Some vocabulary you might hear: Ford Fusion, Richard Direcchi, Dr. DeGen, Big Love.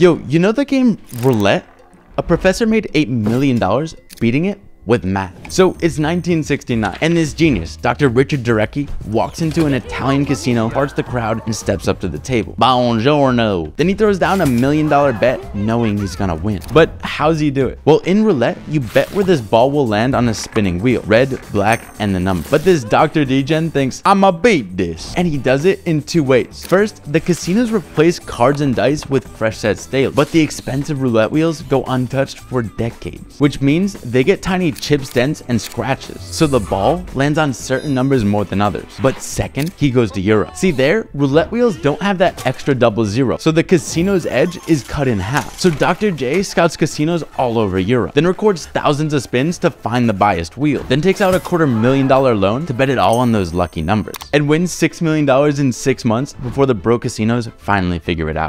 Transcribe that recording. Yo, you know the game Roulette? A professor made $8 million beating it with math. So it's 1969, and this genius, Dr. Richard Direcchi, walks into an Italian casino, parts the crowd, and steps up to the table. Buongiorno. Then he throws down $1 million bet, knowing he's gonna win. But how's he do it? Well, in roulette, you bet where this ball will land on a spinning wheel. Red, black, and the number. But this Dr. DeGen thinks, I'ma beat this. And he does it in two ways. First, the casinos replace cards and dice with fresh sets daily, but the expensive roulette wheels go untouched for decades, which means they get tiny chips, dents, and scratches, so the ball lands on certain numbers more than others. But second, he goes to Europe. See there, roulette wheels don't have that extra 00, so the casino's edge is cut in half. So Dr. J scouts casinos all over Europe, then records thousands of spins to find the biased wheel, then takes out a $250,000 loan to bet it all on those lucky numbers, and wins $6 million in 6 months before the bro casinos finally figure it out.